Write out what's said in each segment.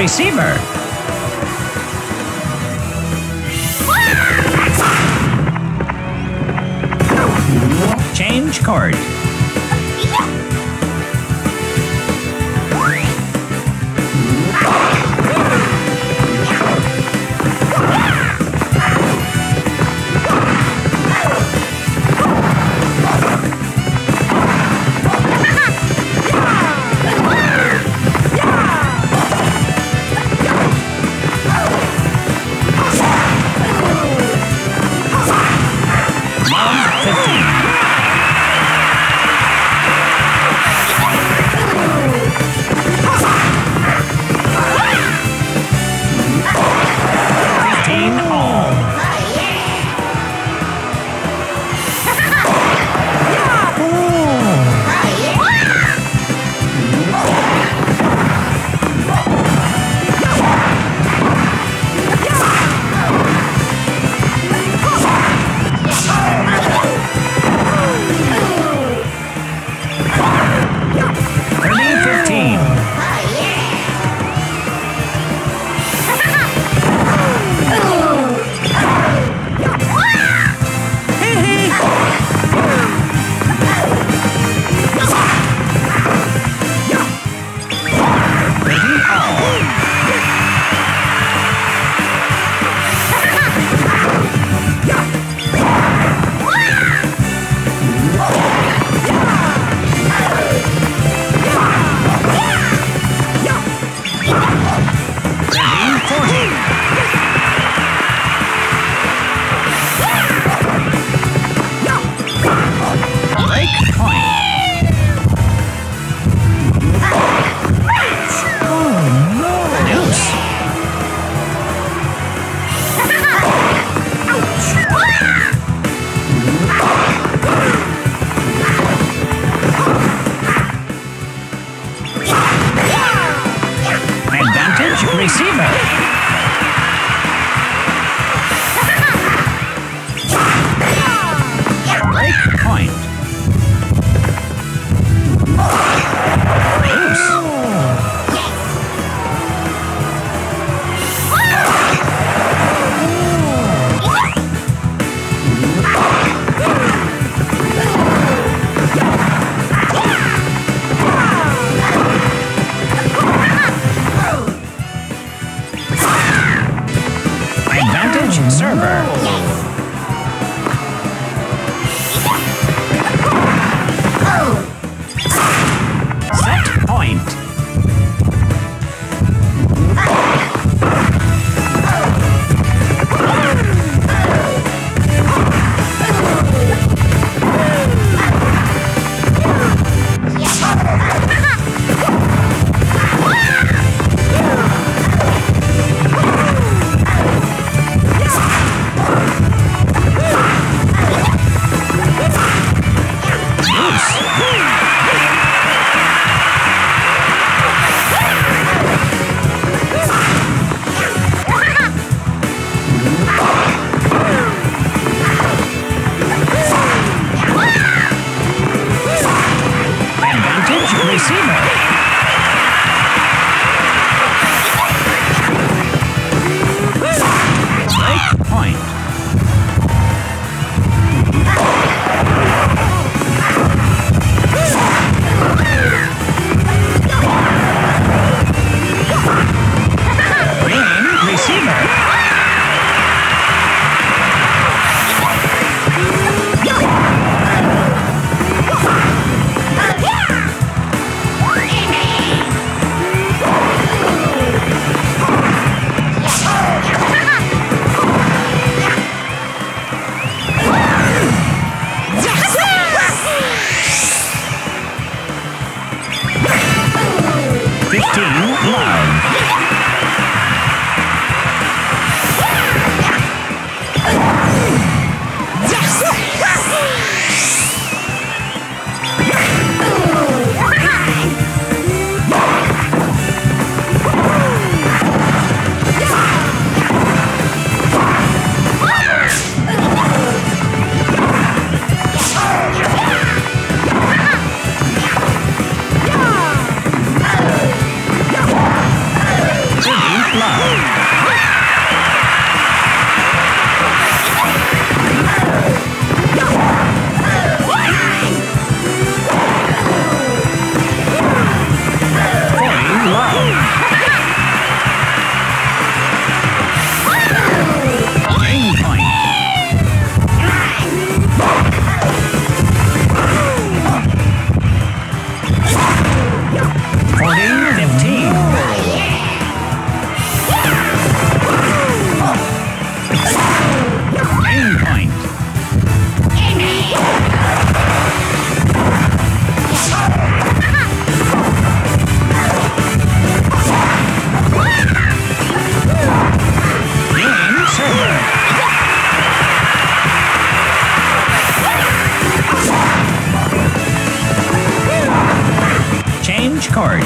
receiver. Change court. Server. Set point. card.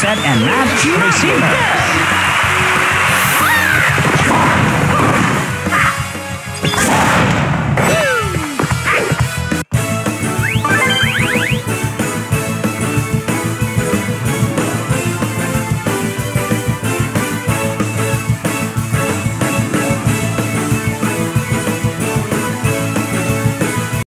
set and match receiver.